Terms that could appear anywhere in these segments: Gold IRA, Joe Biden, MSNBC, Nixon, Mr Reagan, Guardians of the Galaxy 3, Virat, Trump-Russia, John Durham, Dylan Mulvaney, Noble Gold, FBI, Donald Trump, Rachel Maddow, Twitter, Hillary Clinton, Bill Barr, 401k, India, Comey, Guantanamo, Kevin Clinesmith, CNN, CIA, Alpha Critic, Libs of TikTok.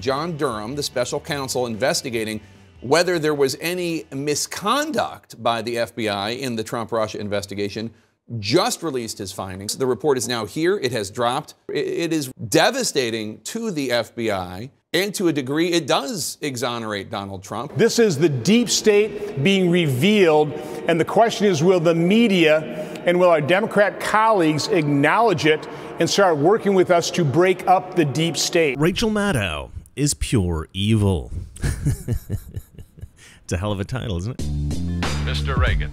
John Durham, the special counsel investigating whether there was any misconduct by the FBI in the Trump-Russia investigation, just released his findings. The report is now here. It has dropped. It is devastating to the FBI, and to a degree, it does exonerate Donald Trump. This is the deep state being revealed, and the question is, will the media and will our Democrat colleagues acknowledge it and start working with us to break up the deep state? Rachel Maddow is pure evil. It's a hell of a title, isn't it? Mr. Reagan.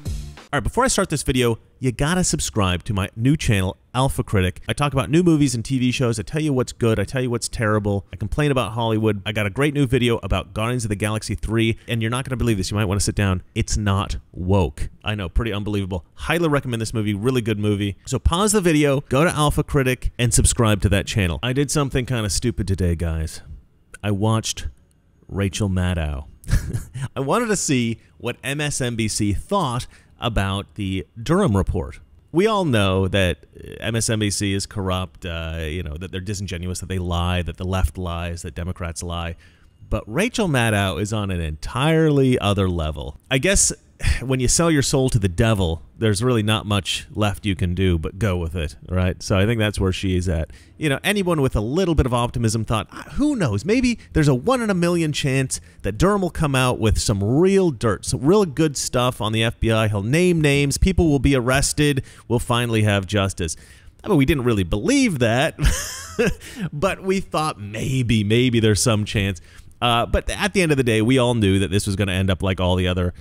All right, before I start this video, you gotta subscribe to my new channel, Alpha Critic. I talk about new movies and TV shows. I tell you what's good. I tell you what's terrible. I complain about Hollywood. I got a great new video about Guardians of the Galaxy 3, and you're not gonna believe this. You might wanna sit down. It's not woke. I know, pretty unbelievable. Highly recommend this movie, really good movie. So pause the video, go to Alpha Critic, and subscribe to that channel. I did something kinda stupid today, guys. I watched Rachel Maddow. I wanted to see what MSNBC thought about the Durham report. We all know that MSNBC is corrupt, you know, that they're disingenuous, that they lie, that the left lies, that Democrats lie. But Rachel Maddow is on an entirely other level. I guess when you sell your soul to the devil, there's really not much left you can do but go with it, right? So I think that's where she is at. You know, anyone with a little bit of optimism thought, who knows, maybe there's a 1 in a million chance that Durham will come out with some real dirt, some real good stuff on the FBI. He'll name names, people will be arrested, we'll finally have justice. I mean, we didn't really believe that, but we thought maybe there's some chance. But at the end of the day, we all knew that this was going to end up like all the other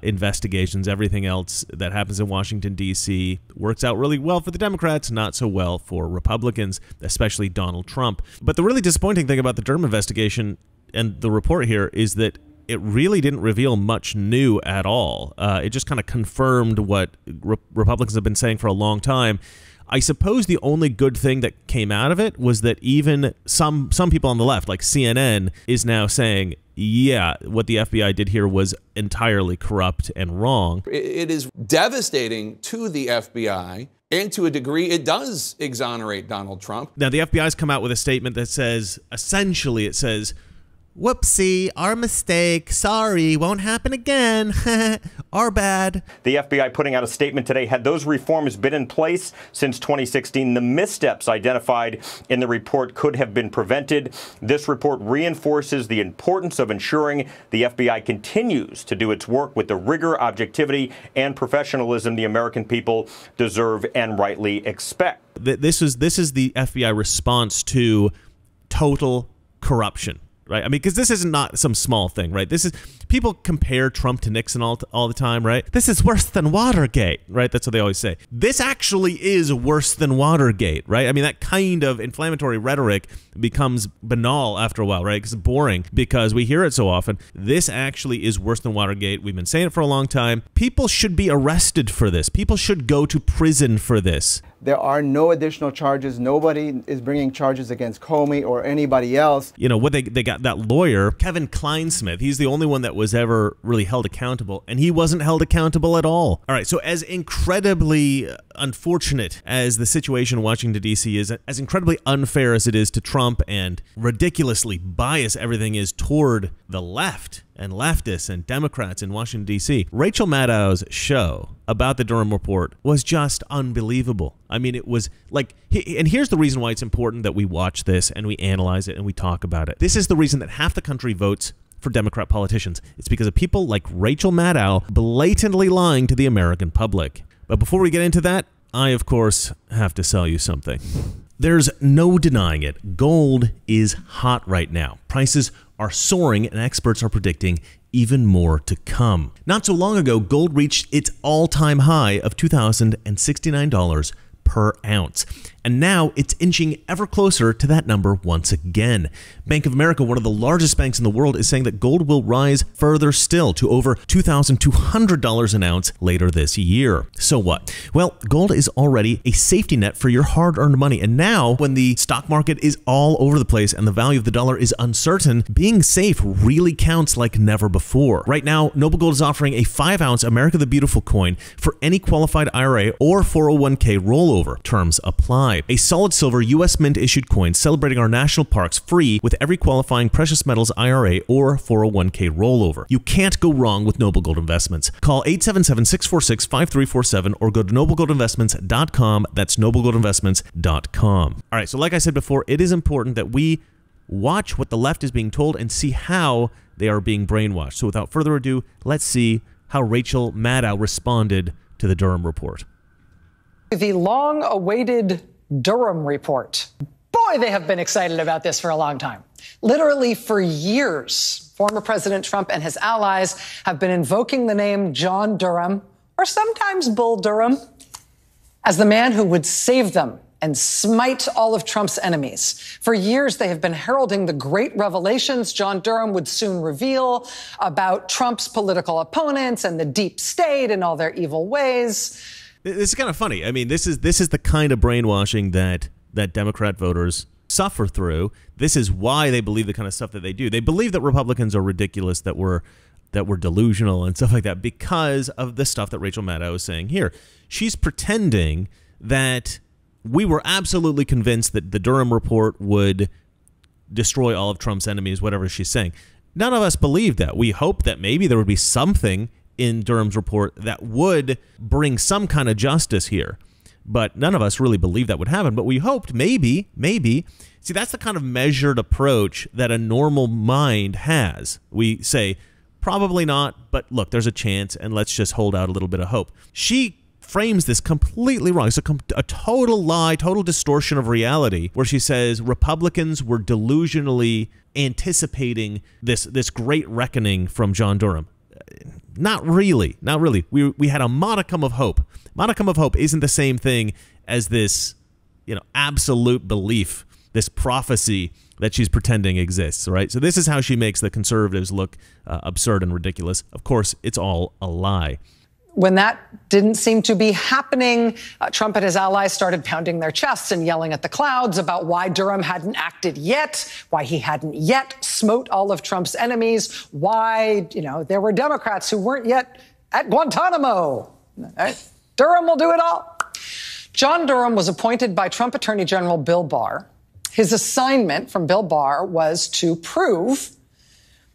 investigations. Everything else that happens in Washington, D.C. works out really well for the Democrats, not so well for Republicans, especially Donald Trump. But the really disappointing thing about the Durham investigation and the report here is that it really didn't reveal much new at all. It just kind of confirmed what Republicans have been saying for a long time. I suppose the only good thing that came out of it was that even some people on the left, like CNN, is now saying, yeah, what the FBI did here was entirely corrupt and wrong. It is devastating to the FBI, and to a degree, it does exonerate Donald Trump. Now, the FBI's come out with a statement that says, essentially, it says, whoopsie, our mistake, sorry, won't happen again, our bad. The FBI putting out a statement today, had those reforms been in place since 2016, the missteps identified in the report could have been prevented. This report reinforces the importance of ensuring the FBI continues to do its work with the rigor, objectivity, and professionalism the American people deserve and rightly expect. This is the FBI response to total corruption. Right? I mean, because this is not some small thing, right? This is, people compare Trump to Nixon all the time, right? This is worse than Watergate, right? That's what they always say. This actually is worse than Watergate, right? I mean, that kind of inflammatory rhetoric becomes banal after a while, right? It's boring because we hear it so often. This actually is worse than Watergate. We've been saying it for a long time. People should be arrested for this. People should go to prison for this. There are no additional charges. Nobody is bringing charges against Comey or anybody else. You know, what they got that lawyer, Kevin Clinesmith. He's the only one that was ever really held accountable, and he wasn't held accountable at all. All right, so as incredibly unfortunate as the situation in Washington, D.C. is, as incredibly unfair as it is to Trump and ridiculously biased everything is toward the left and leftists and Democrats in Washington, D.C., Rachel Maddow's show about the Durham report was just unbelievable. I mean, it was like, and here's the reason why it's important that we watch this and we analyze it and we talk about it. This is the reason that half the country votes for Democrat politicians. It's because of people like Rachel Maddow blatantly lying to the American public. But before we get into that, I, of course, have to sell you something. There's no denying it. Gold is hot right now. Prices are soaring, and experts are predicting even more to come. Not so long ago, gold reached its all-time high of $2,069 per ounce. And now it's inching ever closer to that number once again. Bank of America, one of the largest banks in the world, is saying that gold will rise further still to over $2,200 an ounce later this year. So what? Well, gold is already a safety net for your hard-earned money. And now, when the stock market is all over the place and the value of the dollar is uncertain, being safe really counts like never before. Right now, Noble Gold is offering a 5-ounce America the Beautiful coin for any qualified IRA or 401k rollover. silver. Terms apply. A solid silver U.S. Mint issued coin celebrating our national parks free with every qualifying precious metals IRA or 401k rollover. You can't go wrong with Noble Gold Investments. Call 877-646-5347 or go to noblegoldinvestments.com. That's noblegoldinvestments.com. All right, so like I said before, it is important that we watch what the left is being told and see how they are being brainwashed. So without further ado, let's see how Rachel Maddow responded to the Durham report. The long-awaited Durham report. Boy, they have been excited about this for a long time. Literally for years, former President Trump and his allies have been invoking the name John Durham, or sometimes Bull Durham, as the man who would save them and smite all of Trump's enemies. For years, they have been heralding the great revelations John Durham would soon reveal about Trump's political opponents and the deep state and all their evil ways. This is kind of funny. I mean, this is the kind of brainwashing that Democrat voters suffer through. This is why they believe the kind of stuff that they do. They believe that Republicans are ridiculous, that we're delusional and stuff like that because of the stuff that Rachel Maddow is saying here. She's pretending that we were absolutely convinced that the Durham report would destroy all of Trump's enemies, whatever she's saying. None of us believed that. We hoped that maybe there would be something in Durham's report that would bring some kind of justice here. But none of us really believed that would happen. But we hoped maybe. See, that's the kind of measured approach that a normal mind has. We say, probably not, but look, there's a chance, and let's just hold out a little bit of hope. She frames this completely wrong. It's a total lie, total distortion of reality, where she says Republicans were delusionally anticipating this great reckoning from John Durham. Not really, not really. We had a modicum of hope. Modicum of hope isn't the same thing as this, you know, absolute belief, this prophecy that she's pretending exists, right? So this is how she makes the conservatives look absurd and ridiculous. Of course, it's all a lie. When that didn't seem to be happening, Trump and his allies started pounding their chests and yelling at the clouds about why Durham hadn't acted yet, why he hadn't yet smote all of Trump's enemies, why, you know, there were Democrats who weren't yet at Guantanamo. Durham will do it all. John Durham was appointed by Trump Attorney General Bill Barr. His assignment from Bill Barr was to prove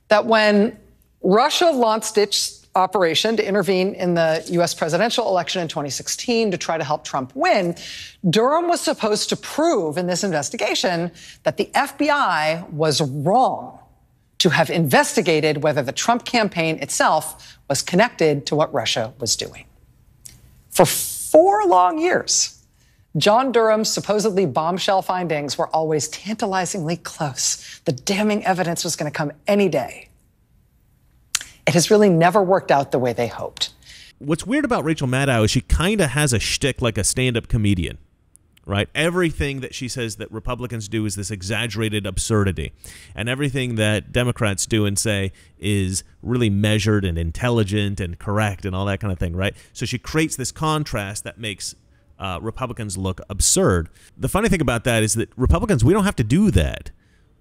that when Russia launched its operation to intervene in the U.S. presidential election in 2016 to try to help Trump win, Durham was supposed to prove in this investigation that the FBI was wrong to have investigated whether the Trump campaign itself was connected to what Russia was doing. For 4 long years, John Durham's supposedly bombshell findings were always tantalizingly close. The damning evidence was going to come any day. It has really never worked out the way they hoped. What's weird about Rachel Maddow is she kind of has a shtick like a stand-up comedian, right? Everything that she says that Republicans do is this exaggerated absurdity. And everything that Democrats do and say is really measured and intelligent and correct and all that kind of thing, right? So she creates this contrast that makes Republicans look absurd. The funny thing about that is that Republicans, we don't have to do that.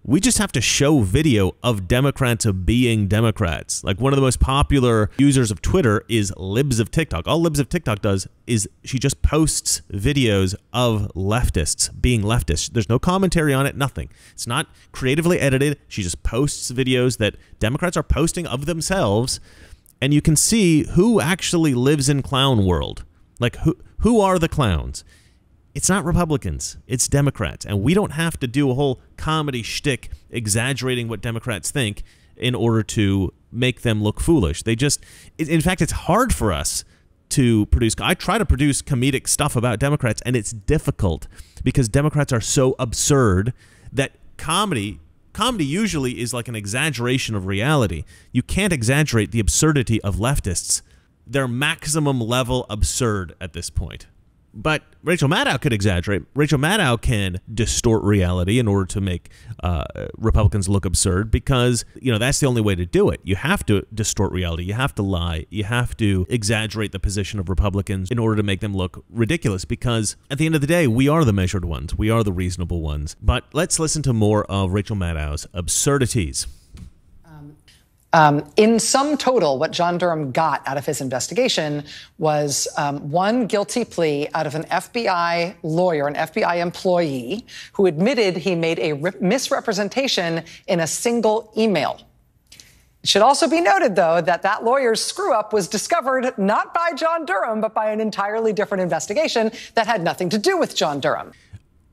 We just have to show video of Democrats being Democrats. Like one of the most popular users of Twitter is Libs of TikTok. All Libs of TikTok does is she just posts videos of leftists being leftists. There's no commentary on it, nothing. It's not creatively edited. She just posts videos that Democrats are posting of themselves. And you can see who actually lives in clown world. Like who are the clowns? It's not Republicans, it's Democrats. And we don't have to do a whole comedy shtick exaggerating what Democrats think in order to make them look foolish. They just, in fact, it's hard for us to produce. I try to produce comedic stuff about Democrats, and it's difficult because Democrats are so absurd that comedy usually is like an exaggeration of reality. You can't exaggerate the absurdity of leftists. They're maximum level absurd at this point. But Rachel Maddow could exaggerate. Rachel Maddow can distort reality in order to make Republicans look absurd because, you know, that's the only way to do it. You have to distort reality. You have to lie. You have to exaggerate the position of Republicans in order to make them look ridiculous because at the end of the day, we are the measured ones. We are the reasonable ones. But let's listen to more of Rachel Maddow's absurdities. In sum total, what John Durham got out of his investigation was one guilty plea out of an FBI lawyer, an FBI employee, who admitted he made a misrepresentation in a single email. It should also be noted, though, that that lawyer's screw-up was discovered not by John Durham, but by an entirely different investigation that had nothing to do with John Durham.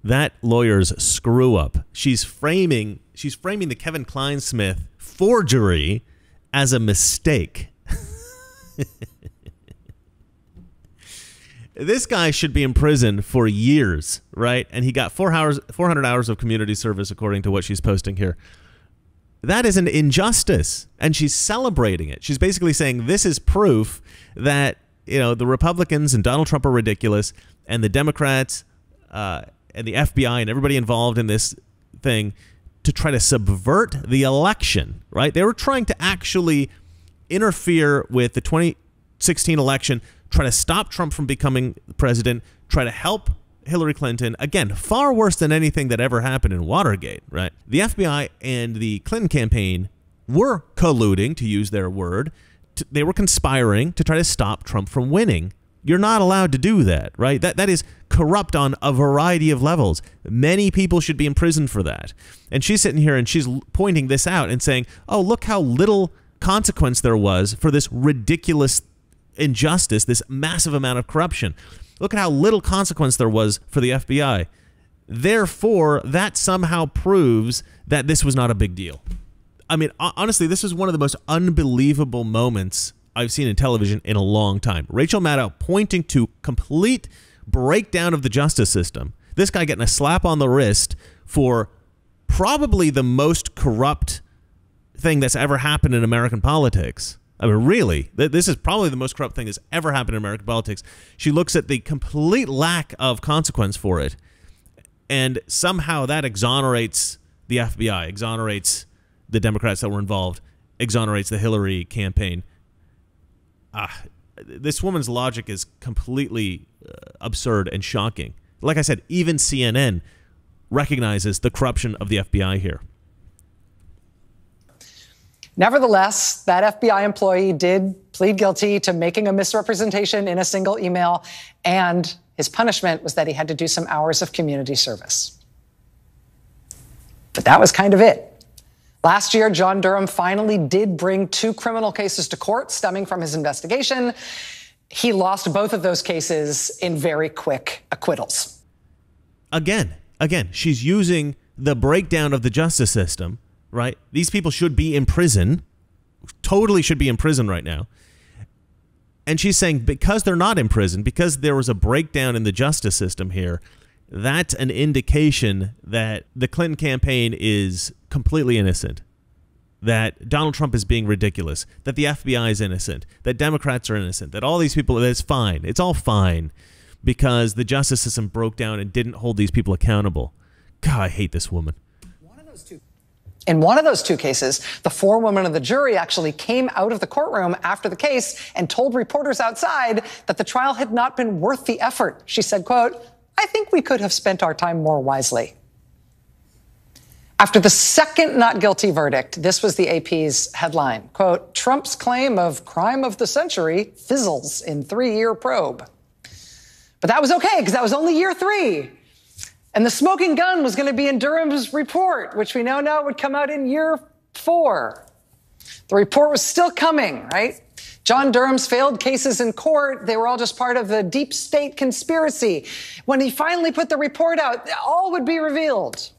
That lawyer's screw-up. She's framing the Kevin Clinesmith forgery as a mistake. This guy should be in prison for years, right? And he got 400 hours of community service, according to what she's posting here. That is an injustice, and she's celebrating it. She's basically saying this is proof that, you know, the Republicans and Donald Trump are ridiculous, and the Democrats and the FBI and everybody involved in this thing to try to subvert the election, right? They were trying to actually interfere with the 2016 election, try to stop Trump from becoming president, try to help Hillary Clinton. Again, far worse than anything that ever happened in Watergate, right? The FBI and the Clinton campaign were colluding, to use their word. They were conspiring to try to stop Trump from winning. You're not allowed to do that, right? That is corrupt on a variety of levels. Many people should be imprisoned for that. And she's sitting here and she's pointing this out and saying, oh, look how little consequence there was for this ridiculous injustice, this massive amount of corruption. Look at how little consequence there was for the FBI. Therefore, that somehow proves that this was not a big deal. I mean, honestly, this is one of the most unbelievable moments I've seen in television in a long time. Rachel Maddow pointing to complete breakdown of the justice system. This guy getting a slap on the wrist for probably the most corrupt thing that's ever happened in American politics. I mean, really, this is probably the most corrupt thing that's ever happened in American politics. She looks at the complete lack of consequence for it, and somehow that exonerates the FBI, exonerates the Democrats that were involved, exonerates the Hillary campaign. This woman's logic is completely absurd and shocking. Like I said, even CNN recognizes the corruption of the FBI here. Nevertheless, that FBI employee did plead guilty to making a misrepresentation in a single email, and his punishment was that he had to do some hours of community service. But that was kind of it. Last year, John Durham finally did bring 2 criminal cases to court stemming from his investigation. He lost both of those cases in very quick acquittals. Again, she's using the breakdown of the justice system, right? These people should be in prison, totally should be in prison right now. And she's saying because they're not in prison, because there was a breakdown in the justice system here, that's an indication that the Clinton campaign is completely innocent, that Donald Trump is being ridiculous, that the FBI is innocent, that Democrats are innocent, that all these people, that's fine. It's all fine because the justice system broke down and didn't hold these people accountable. God, I hate this woman. In one of those 2 cases, the forewoman of the jury actually came out of the courtroom after the case and told reporters outside that the trial had not been worth the effort. She said, quote, I think we could have spent our time more wisely. After the second not guilty verdict, this was the AP's headline, quote, Trump's claim of crime of the century fizzles in 3-year probe. But that was okay, because that was only year 3. And the smoking gun was going to be in Durham's report, which we now know would come out in year 4. The report was still coming, right? John Durham's failed cases in court, they were all just part of the deep state conspiracy. When he finally put the report out, all would be revealed.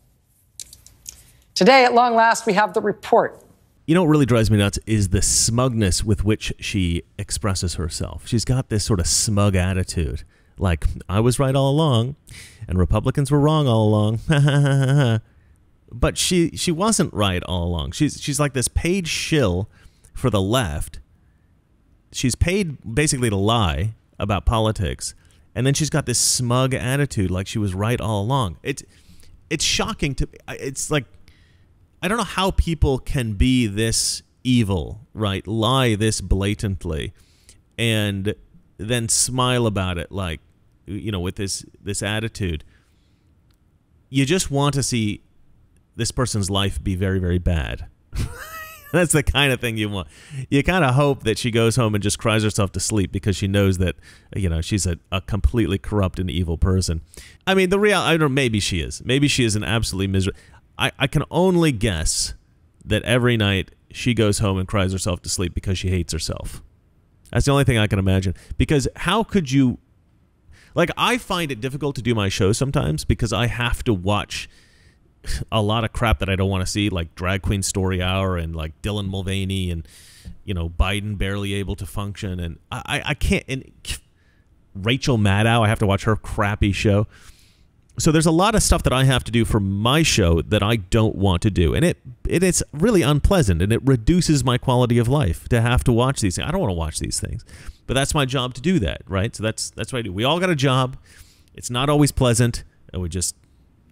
Today, at long last, we have the report. You know what really drives me nuts is the smugness with which she expresses herself. She's got this sort of smug attitude, like, I was right all along, and Republicans were wrong all along. But she wasn't right all along. She's like this paid shill for the left. She's paid basically to lie about politics, and then she's got this smug attitude like she was right all along. It's shocking to me. It's like, I don't know how people can be this evil, right? Lie this blatantly and then smile about it, like, you know, with this attitude. You just want to see this person's life be very, very bad. That's the kind of thing you want. You kind of hope that she goes home and just cries herself to sleep because she knows that, you know, she's a completely corrupt and evil person. I mean, the real, I don't know, maybe she is. Maybe she is an absolutely miserable. I can only guess that every night she goes home and cries herself to sleep because she hates herself. That's the only thing I can imagine. Because how could you, like, I find it difficult to do my show sometimes because I have to watch a lot of crap that I don't want to see, like Drag Queen Story Hour and like Dylan Mulvaney and, you know, Biden barely able to function. And I can't, and Rachel Maddow, I have to watch her crappy show. So there's a lot of stuff that I have to do for my show that I don't want to do. And it's really unpleasant, and it reduces my quality of life to have to watch these things. I don't want to watch these things, but that's my job to do that, right? So that's what I do. We all got a job. It's not always pleasant, and we just,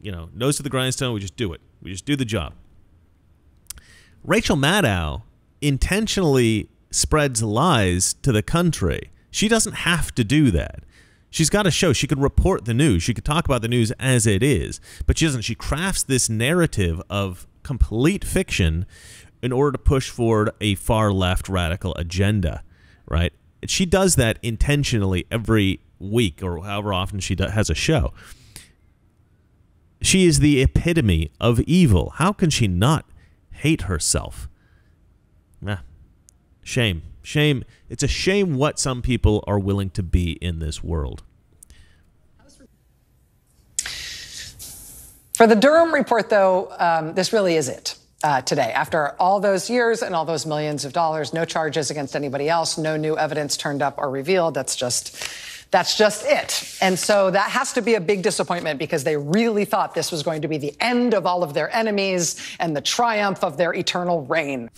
you know, nose to the grindstone, we just do it. We just do the job. Rachel Maddow intentionally spreads lies to the country. She doesn't have to do that. She's got a show. She could report the news. She could talk about the news as it is. But she doesn't. She crafts this narrative of complete fiction in order to push forward a far-left radical agenda, right? She does that intentionally every week or however often she has a show. She is the epitome of evil. How can she not hate herself? Ah, shame. Shame. It's a shame what some people are willing to be in this world. For the Durham report, though, this really is it today. After all those years and all those millions of dollars, no charges against anybody else, no new evidence turned up or revealed. That's just it. And so that has to be a big disappointment because they really thought this was going to be the end of all of their enemies and the triumph of their eternal reign.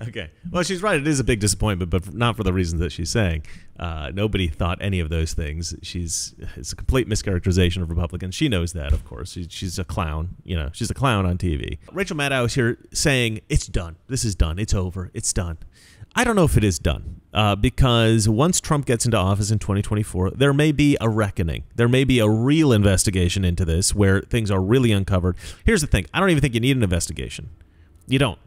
Okay. Well, she's right. It is a big disappointment, but not for the reasons that she's saying. Nobody thought any of those things. It's a complete mischaracterization of Republicans. She knows that, of course. She's a clown. You know, she's a clown on TV. Rachel Maddow is here saying, it's done. This is done. It's over. It's done. I don't know if it is done because once Trump gets into office in 2024, there may be a reckoning. There may be a real investigation into this where things are really uncovered. Here's the thing. I don't even think you need an investigation. You don't.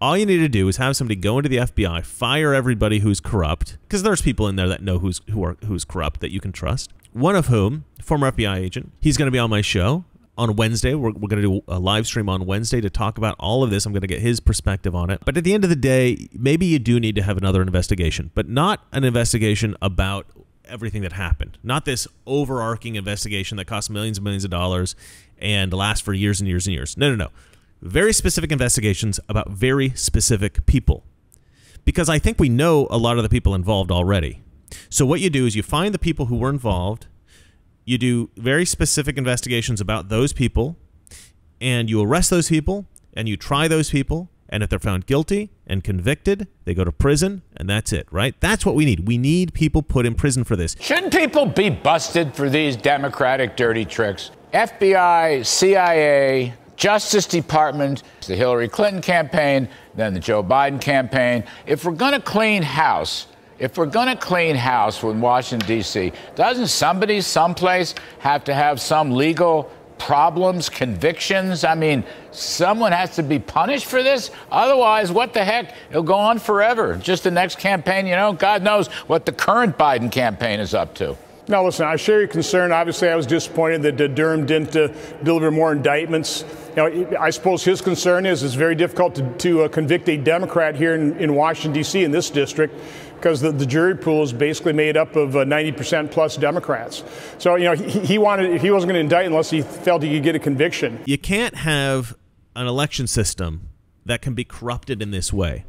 All you need to do is have somebody go into the FBI, fire everybody who's corrupt, because there's people in there that know who's corrupt that you can trust. One of whom, former FBI agent, he's going to be on my show on Wednesday. We're going to do a live stream on Wednesday to talk about all of this. I'm going to get his perspective on it. But at the end of the day, maybe you do need to have another investigation, but not an investigation about everything that happened. Not this overarching investigation that costs millions and millions of dollars and lasts for years and years and years. No, no, no. Very specific investigations about very specific people, because I think we know a lot of the people involved already. So what you do is you find the people who were involved, you do very specific investigations about those people, and you arrest those people, and you try those people, and if they're found guilty and convicted, they go to prison, and that's it, right? That's what we need. We need people put in prison for this. Shouldn't people be busted for these Democratic dirty tricks? FBI, CIA... Justice Department, the Hillary Clinton campaign, then the Joe Biden campaign. If we're going to clean house, if we're going to clean house in Washington, D.C., doesn't somebody someplace have to have some legal problems, convictions? I mean, someone has to be punished for this. Otherwise, what the heck? It'll go on forever. Just the next campaign, you know, God knows what the current Biden campaign is up to. Now, listen, I share your concern. Obviously, I was disappointed that Durham didn't deliver more indictments. Now, I suppose his concern is it's very difficult to convict a Democrat here in Washington, D.C., in this district, because the jury pool is basically made up of 90% plus Democrats. So, you know, he wasn't going to indict unless he felt he could get a conviction. You can't have an election system that can be corrupted in this way,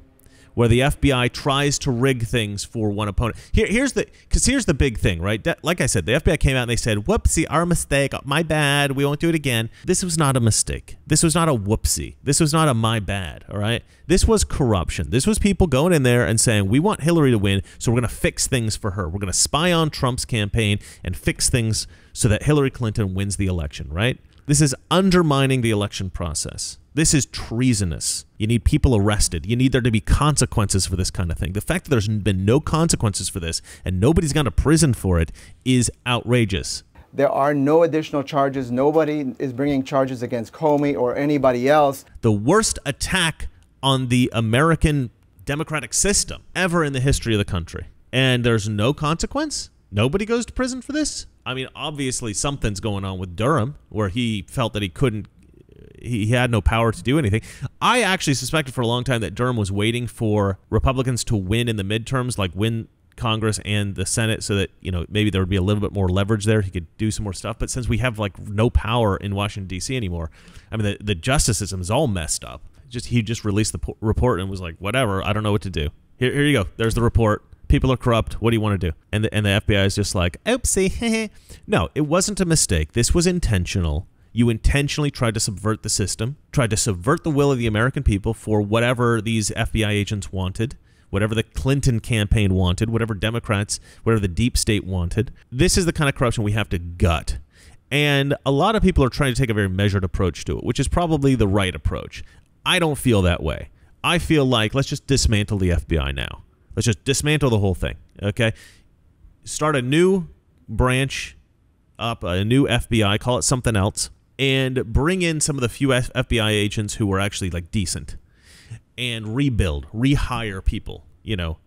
where the FBI tries to rig things for one opponent. Here's the big thing, right? Like I said, the FBI came out and they said, whoopsie, our mistake, my bad, we won't do it again. This was not a mistake. This was not a whoopsie. This was not a my bad, all right? This was corruption. This was people going in there and saying, we want Hillary to win, so we're going to fix things for her. We're going to spy on Trump's campaign and fix things so that Hillary Clinton wins the election, right? This is undermining the election process. This is treasonous. You need people arrested. You need there to be consequences for this kind of thing. The fact that there's been no consequences for this and nobody's gone to prison for it is outrageous. There are no additional charges. Nobody is bringing charges against Comey or anybody else. The worst attack on the American democratic system ever in the history of the country. And there's no consequence? Nobody goes to prison for this? I mean, obviously something's going on with Durham where he felt that he couldn't, he had no power to do anything. I actually suspected for a long time that Durham was waiting for Republicans to win in the midterms, like win Congress and the Senate, so that, you know, maybe there would be a little bit more leverage there. He could do some more stuff. But since we have like no power in Washington, D.C. anymore, I mean, the justice system is all messed up. He just released the report and was like, whatever, I don't know what to do. Here you go. There's the report. People are corrupt. What do you want to do? And the FBI is just like, oopsie. No, it wasn't a mistake. This was intentional. You intentionally tried to subvert the system, tried to subvert the will of the American people for whatever these FBI agents wanted, whatever the Clinton campaign wanted, whatever Democrats, whatever the deep state wanted. This is the kind of corruption we have to gut. And a lot of people are trying to take a very measured approach to it, which is probably the right approach. I don't feel that way. I feel like let's just dismantle the FBI now. Let's just dismantle the whole thing, okay? Start a new branch up, a new FBI, call it something else, and bring in some of the few FBI agents who were actually like decent and rebuild, rehire people, you know,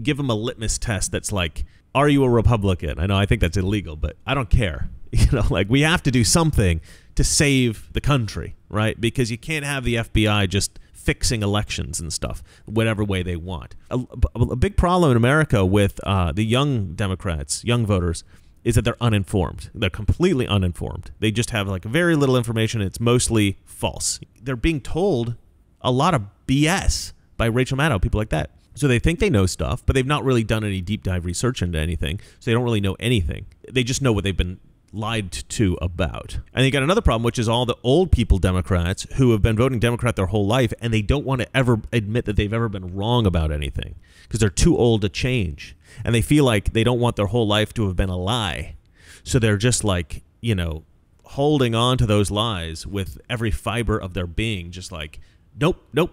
give them a litmus test that's like, are you a Republican? I know, I think that's illegal, but I don't care. You know, like we have to do something to save the country, right? Because you can't have the FBI just fixing elections and stuff, whatever way they want. A big problem in America with the young Democrats, young voters, is that they're uninformed. They're completely uninformed. They just have like very little information. It's mostly false. They're being told a lot of BS by Rachel Maddow, people like that. So they think they know stuff, but they've not really done any deep dive research into anything. So they don't really know anything. They just know what they've been lied to about. And you got another problem, which is all the old people Democrats who have been voting Democrat their whole life, and they don't want to ever admit that they've ever been wrong about anything because they're too old to change. And they feel like they don't want their whole life to have been a lie. So they're just like, you know, holding on to those lies with every fiber of their being, just like, nope, nope.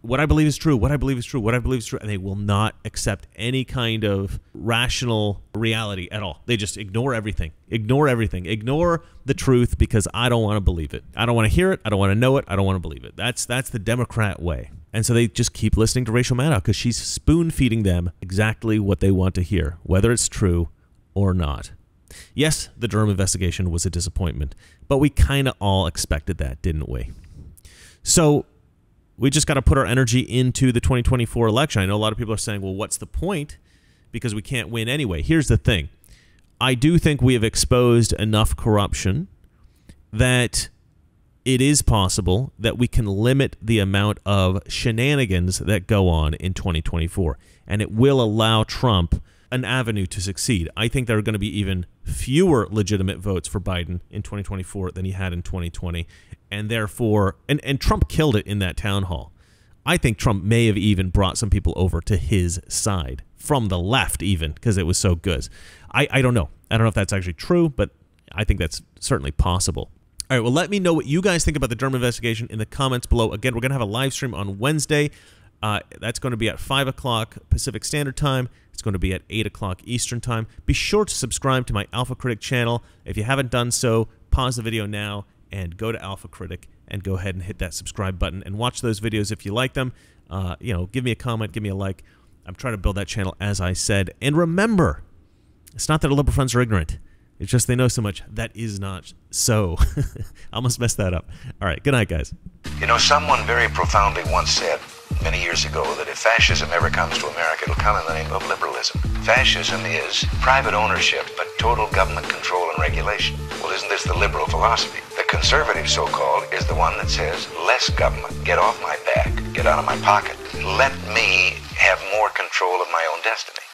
What I believe is true, what I believe is true, what I believe is true. And they will not accept any kind of rational reality at all. They just ignore everything, ignore everything, ignore the truth because I don't want to believe it. I don't want to hear it. I don't want to know it. I don't want to believe it. That's the Democrat way. And so they just keep listening to Rachel Maddow because she's spoon feeding them exactly what they want to hear, whether it's true or not. Yes, the Durham investigation was a disappointment, but we kind of all expected that, didn't we? So we just got to put our energy into the 2024 election. I know a lot of people are saying, well, what's the point? Because we can't win anyway. Here's the thing. I do think we have exposed enough corruption that it is possible that we can limit the amount of shenanigans that go on in 2024. And it will allow Trump an avenue to succeed. I think there are going to be even fewer legitimate votes for Biden in 2024 than he had in 2020. And therefore, and Trump killed it in that town hall. I think Trump may have even brought some people over to his side from the left even because it was so good. I don't know. I don't know if that's actually true, but I think that's certainly possible. All right, well, let me know what you guys think about the Durham investigation in the comments below. Again, we're going to have a live stream on Wednesday. That's going to be at 5 o'clock Pacific Standard Time. It's going to be at 8 o'clock Eastern Time. Be sure to subscribe to my Alpha Critic channel. If you haven't done so, pause the video now and go to Alpha Critic and go ahead and hit that subscribe button and watch those videos if you like them. You know, give me a comment, give me a like. I'm trying to build that channel, as I said. And remember, it's not that our liberal friends are ignorant. It's just they know so much. That is not so. I almost messed that up. All right, good night, guys. You know, someone very profoundly once said many years ago that if fascism ever comes to America, it'll come in the name of liberalism. Fascism is private ownership, but total government control and regulation. Well, isn't this the liberal philosophy? The conservative, so-called, is the one that says less government, get off my back, get out of my pocket, let me have more control of my own destiny.